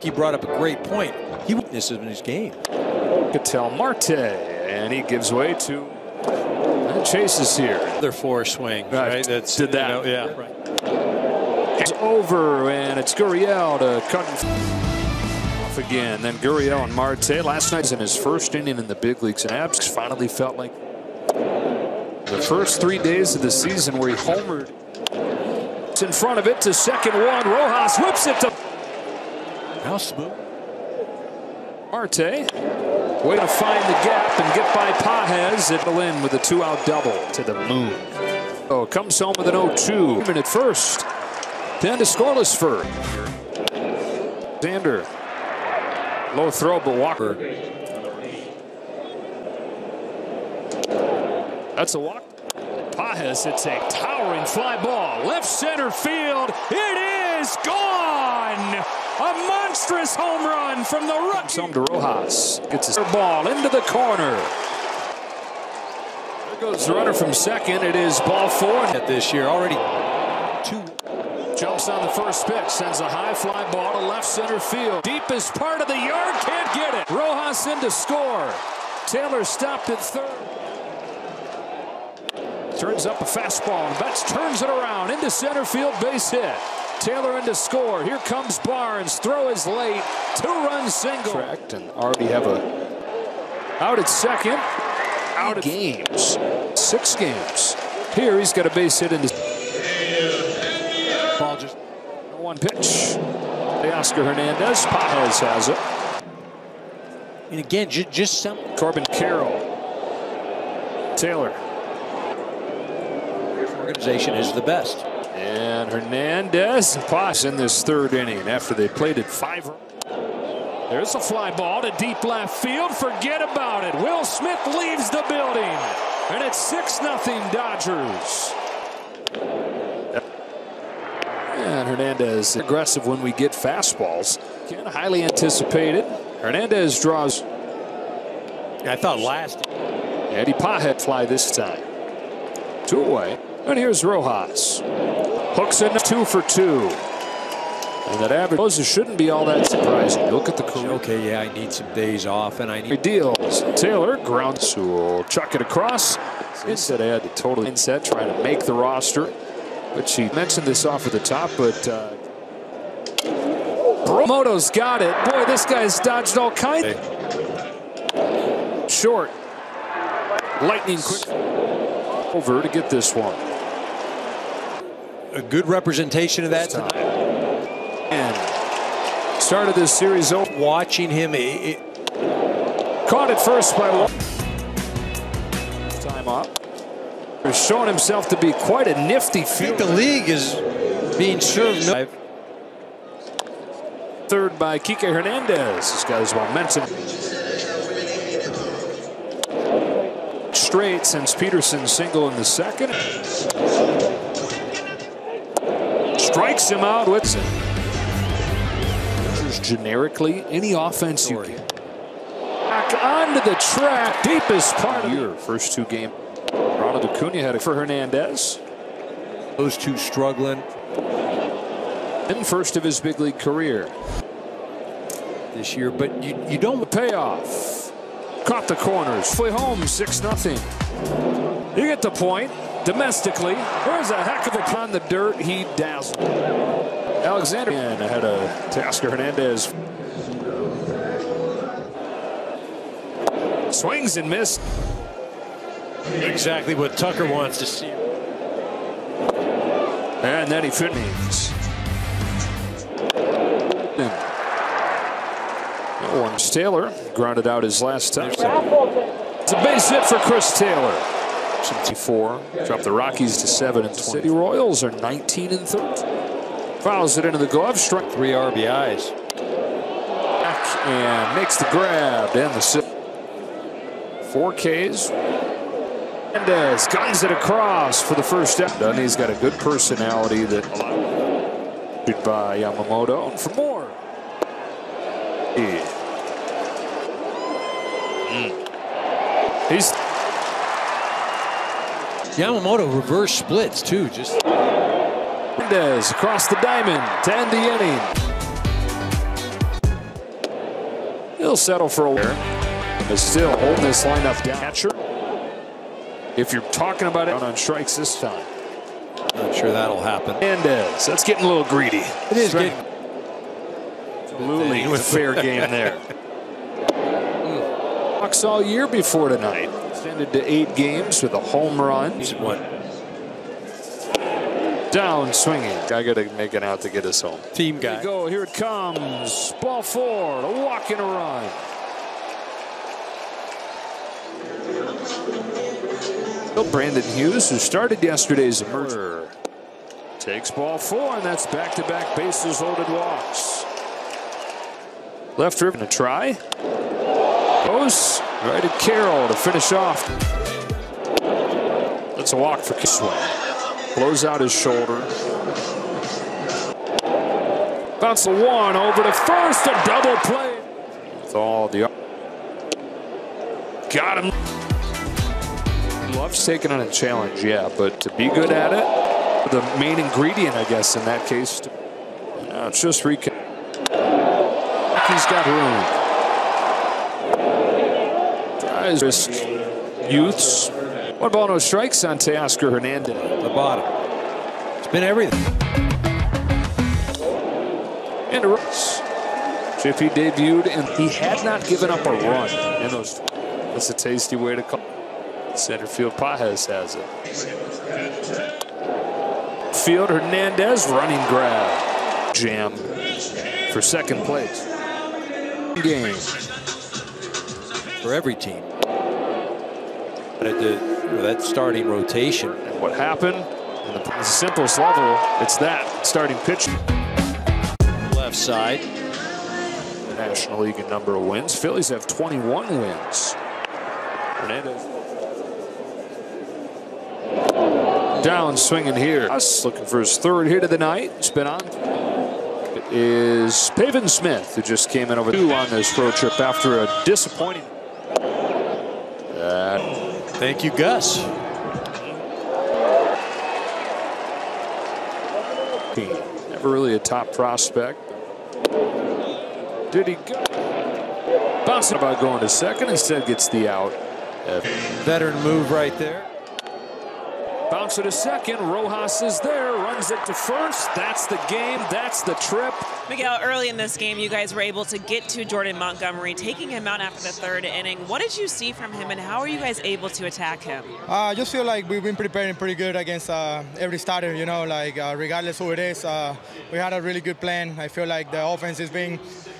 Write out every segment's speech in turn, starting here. He brought up a great point. He witnessed it in his game. Ketel Marte, and he gives way to Chases here. They're four swings, right? That's did that. You know, yeah. Right. It's over, and it's Gurriel to cut off again. Then Gurriel and Marte last night's in his first inning in the big leagues, and Abs finally felt like the first 3 days of the season where he homered. It's in front of it to second one. Rojas whips it to. How smooth. Marte, way to find the gap and get by Pages. It'll end with a two-out double to the moon. Oh, comes home with an 0-2. Even at first, then to scoreless for Xander. Low throw, but Walker. That's a walk. Pages hits a towering fly ball. Left center field. It is gone! A monstrous home run from the rookie. Home to Rojas. Gets his ball into the corner. There goes the runner from second. It is ball four. At this year already. Two. Jumps on the first pitch. Sends a high fly ball to left center field. Deepest part of the yard. Can't get it. Rojas in to score. Taylor stopped at third. Turns up a fastball. And Betts turns it around. Into center field. Base hit. Taylor in to score. Here comes Barnes. Throw is late. Two-run single. Correct, and already have a out at second. Out of games. 6 games. Here he's got a base hit into. Ball just one pitch. Teoscar Hernandez. Pages has it. And again, just some. Corbin Carroll. Taylor. This organization is the best. And Hernandez pass in this third inning after they played at 5. There's a fly ball to deep left field. Forget about it. Will Smith leaves the building. And it's 6-0 Dodgers. And Hernandez aggressive when we get fastballs. Again, highly anticipated. Hernandez draws. I thought last. Eddie Paget fly this time. 2 away. And here's Rojas. Hooks in 2 for 2. And that average Rojas shouldn't be all that surprising. Look at the career. Okay, yeah, I need some days off, and I need deals. Taylor grounds will chuck it across. He said I had to totally inset, trying to make the roster. But she mentioned this off at the top, but Yamamoto's got it. Boy, this guy's dodged all kinds. Hey. Short. Lightning quick. Over to get this one. A good representation of that time. And started this series off. Watching him, caught it first by one. Time up. He's shown himself to be quite a nifty fielder. I think the league is being served. No. Third by Kike Hernandez. He's got his momentum. Straight since Peterson single in the second. Strikes him out with it. Generically, any offense you get. Back onto the track, deepest part of your first 2 games. Ronald Acuna had it for Hernandez. Those two struggling. And first of his big league career this year, but you don't pay off. Caught the corners. Flew home 6-0. You get the point. Domestically, there's a heck of a pun. The dirt he dazzled. Alexander in ahead of Teoscar Hernandez. Swings and missed. Exactly what Tucker wants to see. And then he finishes. Orange Taylor grounded out his last time. It's a base hit for Chris Taylor. 24. Dropped the Rockies to 7 and 20. The Royals are 19 and 13. Fouls it into the glove. Struck 3 RBIs. Back and makes the grab and the sit. 4 Ks. Mendez guns it across for the first out. And he's got a good personality that allowed by Yamamoto. And for more. He's Yamamoto reverse splits too. Just Mendez across the diamond to end the inning. He'll settle for a winner. But still holding this lineup down. Catcher. If you're talking about it on strikes this time. Not sure that'll happen. Mendez. That's getting a little greedy. It is getting. Absolutely, with fair game there. Walks all year before tonight. Extended to 8 games with a home run. He's one. Down swinging. I got to make it out to get us home. Team guy. Here we go. Here it comes. Ball 4. A walk and a run. Brandon Hughes, who started yesterday's emerger, takes ball 4, and that's back-to-back bases loaded walks. Left river to try. Goes right at Carroll to finish off. That's a walk for Kisway. Blows out his shoulder. Bounce the 1 over to first. A double play. With all the. Got him. Loves taking on a challenge, yeah, but to be good at it, the main ingredient, I guess, in that case. No, it's just reconnect. He's got room. Tries risk youths. 1 ball, no strikes on Teoscar Hernandez. The bottom. It's been everything. And a runs. JP debuted, and he had not given up a run in those. That's a tasty way to call. Center field, Pages has it. Field, Hernandez, running grab. Jam for second place. Game. For every team. But at that starting rotation. And what happened? At the simplest level, it's that starting pitch. Left side. The National League in number of wins. Phillies have 21 wins. Hernandez. Down swinging here. Us looking for his 3rd hit of the night. It's been on. It is Pavin Smith, who just came in over 2 on this road trip after a disappointing. Thank you, Gus. Never really a top prospect. Did he go? Bouncing about going to second. Instead gets the out. Veteran move right there. Bounce it a second. Rojas is there. Runs it to first. That's the game. That's the trip. Miguel, early in this game, you guys were able to get to Jordan Montgomery, taking him out after the 3rd inning. What did you see from him, and how are you guys able to attack him? I just feel like we've been preparing pretty good against every starter, you know, like regardless who it is. We had a really good plan. I feel like the offense is being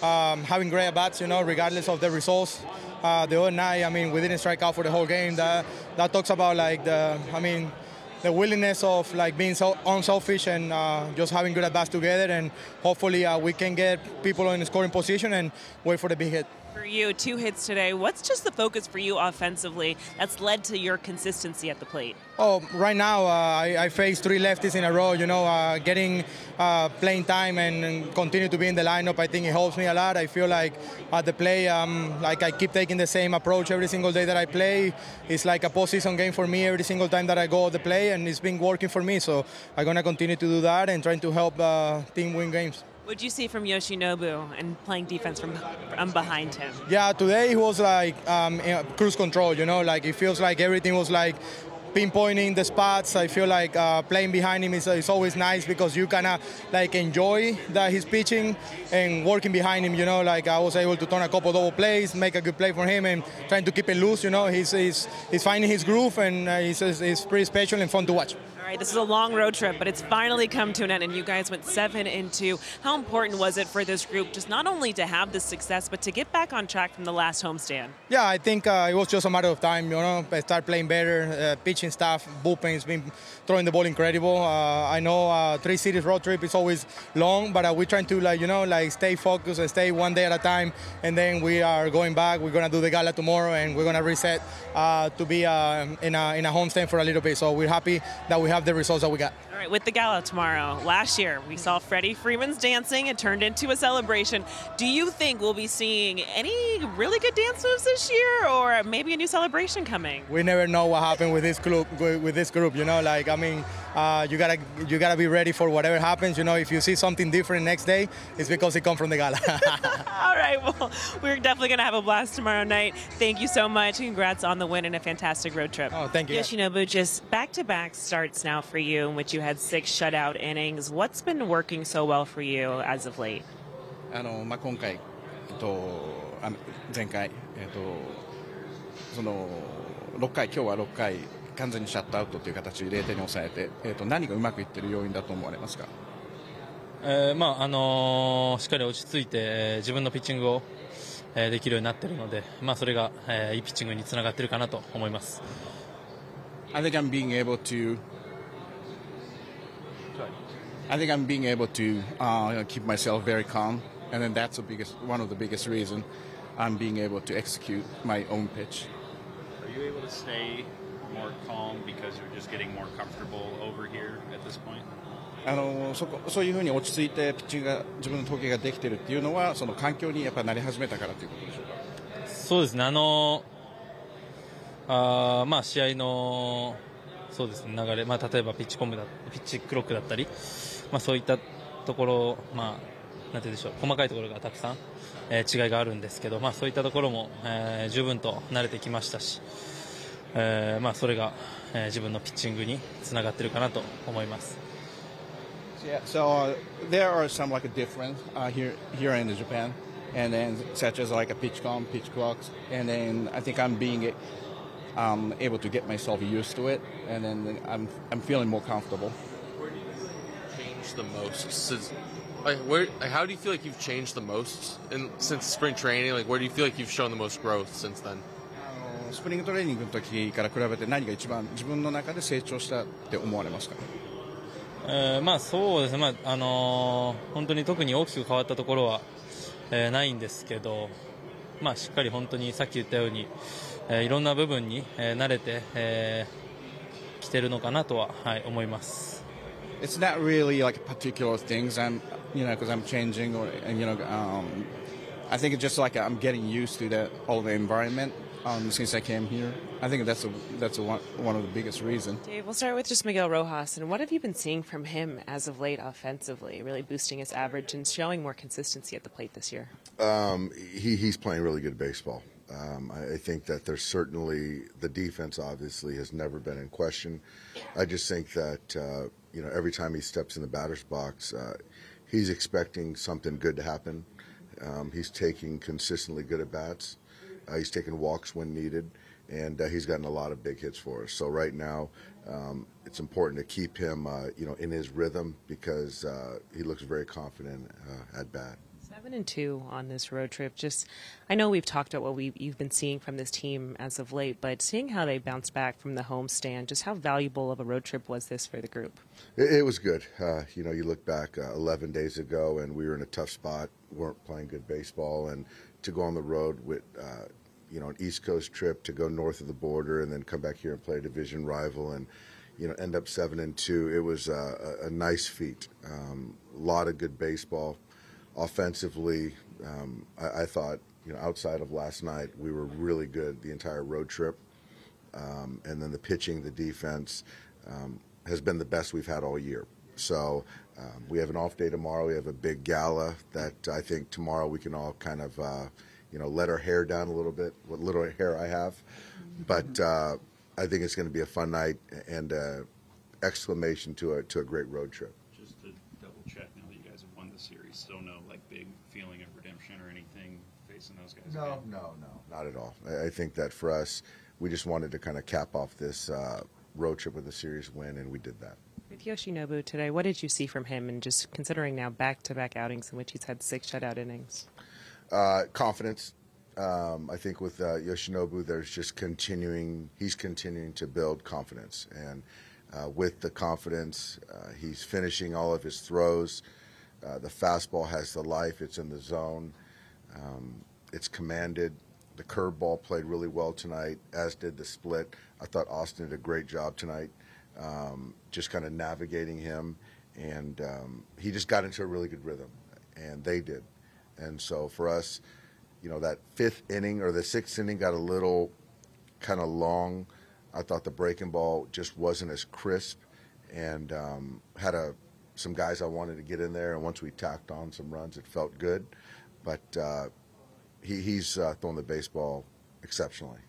having great at-bats, you know, regardless of the results. The other night, I mean, we didn't strike out for the whole game. That talks about, like, the willingness of, like, being so unselfish and just having good at-bats together, and hopefully we can get people in the scoring position and wait for the big hit. For you, 2 hits today. What's just the focus for you offensively that's led to your consistency at the plate? Oh, right now I face 3 lefties in a row, you know, getting playing time and continue to be in the lineup. I think it helps me a lot. I feel like at the play, like I keep taking the same approach every single day that I play. It's like a postseason game for me every single time that I go to the play, and it's been working for me. So I'm going to continue to do that and trying to help the team win games. What did you see from Yoshinobu and playing defense from behind him? Yeah, today he was like cruise control, you know, like it feels like everything was like pinpointing the spots. I feel like playing behind him is always nice because you kind of like enjoy that he's pitching and working behind him, you know, like I was able to turn a couple double plays, make a good play for him and trying to keep it loose, you know, he's finding his groove and it's pretty special and fun to watch. All right, this is a long road trip, but it's finally come to an end, and you guys went 7-2. How important was it for this group just not only to have this success, but to get back on track from the last homestand? Yeah, I think it was just a matter of time, you know, start playing better, pitching staff, bullpen's been throwing the ball incredible. I know 3 cities road trip is always long, but we're trying to, like, you know, like stay focused and stay 1 day at a time, and then we are going back. We're going to do the gala tomorrow, and we're going to reset to be in a homestand for a little bit. So we're happy that we have the results that we got. All right, with the gala tomorrow, last year we saw Freddie Freeman's dancing. It turned into a celebration. Do you think we'll be seeing any really good dance moves this year, or maybe a new celebration coming? We never know what happened with this group, you know, like, I mean, You gotta be ready for whatever happens. You know, if you see something different next day, it's because it comes from the gala. All right, well, we're definitely gonna have a blast tomorrow night. Thank you so much. Congrats on the win and a fantastic road trip. Oh, thank you. Yoshinobu, just back-to-back starts now for you, in which you had 6 shutout innings. What's been working so well for you as of late? 今回、前回、6回、今日は6回 完全にシャットアウトという形で0点に抑えて、何がうまくいっている要因だと思われますか。しっかり落ち着いて、自分のピッチングを、できるようになっているので、まあそれが、いいピッチングにつながっているかなと思います。I think I'm being able to keep myself very calm, and then that's the biggest, one of the biggest reason I'm being able to execute my own pitch. Are you able to stay more calm because you're just getting more comfortable over here at this point? そういうふうに落ち着いてピッチングが自分の投球ができているっていうのはその環境にやっぱり慣れ始めたからということでしょうか。そうですね。まあ試合のそうですね流れ、まあ例えばピッチクロックだったり、まあそういったところまあなんて言うでしょう細かいところがたくさん、違いがあるんですけど、まあそういったところも、十分と慣れてきましたし。まあそれが、自分のピッチングにつながっているかなと思います。 Yeah, so there are some like a difference here in Japan, and then such as like a pitch calm, pitch clocks, and then I think I'm being able to get myself used to it, and then I'm feeling more comfortable. Where do you change the most since, like, how do you feel like you've changed the most since spring training? Like, where do you feel like you've shown the most growth since then? スプリングトレーニングの時から比べて何が一番自分の中で成長したって思われますか。まあそうですね。まあ本当に特に大きく変わったところは、ないんですけど、まあしっかり本当にさっき言ったように、いろんな部分に、慣れて、来てるのかなとは、はい、思います。 It's not really like particular things I'm, you know, because I'm changing or, and you know, I think it's just like I'm getting used to that all the environment. Since I came here, I think that's one of the biggest reasons. Dave, we'll start with just Miguel Rojas, and what have you been seeing from him as of late offensively, really boosting his average and showing more consistency at the plate this year? He's playing really good baseball. I think that there's certainly the defense obviously has never been in question. I just think that you know, every time he steps in the batter's box, he's expecting something good to happen. He's taking consistently good at bats. He's taken walks when needed, and he's gotten a lot of big hits for us. So right now, it's important to keep him, you know, in his rhythm because he looks very confident at bat. 7-2 on this road trip. Just, I know we've talked about what you've been seeing from this team as of late, but seeing how they bounced back from the homestand, just how valuable of a road trip was this for the group? It was good. You know, you look back 11 days ago, and we were in a tough spot, weren't playing good baseball, and to go on the road with, you know, an East Coast trip to go north of the border and then come back here and play a division rival and, you know, end up 7-2. It was a nice feat. A lot of good baseball. Offensively, I thought, you know, outside of last night, we were really good the entire road trip. And then the pitching, the defense has been the best we've had all year. So we have an off day tomorrow. We have a big gala that I think tomorrow we can all kind of, you know, let our hair down a little bit, what little hair I have. But I think it's going to be a fun night and exclamation to a great road trip. Just to double check, now that you guys have won the series, still no like big feeling of redemption or anything facing those guys? No, not at all. I think that for us, we just wanted to kind of cap off this road trip with a series win, and we did that. With Yoshinobu today, what did you see from him? And just considering now back-to-back outings in which he's had 6 shutout innings. Confidence. I think with Yoshinobu, there's just he's continuing to build confidence. And with the confidence, he's finishing all of his throws. The fastball has the life. It's in the zone. It's commanded. The curveball played really well tonight, as did the split. I thought Austin did a great job tonight. Just kind of navigating him, and he just got into a really good rhythm, and they did. And so for us, you know, that 5th inning or the 6th inning got a little kind of long. I thought the breaking ball just wasn't as crisp, and had some guys I wanted to get in there, and once we tacked on some runs, it felt good. But he's thrown the baseball exceptionally.